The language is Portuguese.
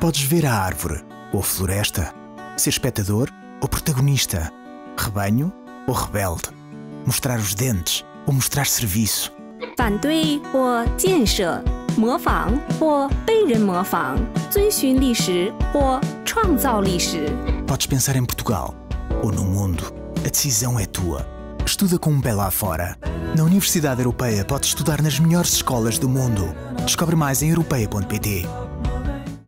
Podes ver a árvore ou a floresta, ser espectador ou protagonista, rebanho ou rebelde, mostrar os dentes ou mostrar serviço. 反对或建设，模仿或被人模仿，遵循历史或创造历史。Podes pensar em Portugal ou no mundo. A decisão é tua. Estuda com um pé lá fora. Na Universidade Europeia podes estudar nas melhores escolas do mundo. Descobre mais em europeia.pt.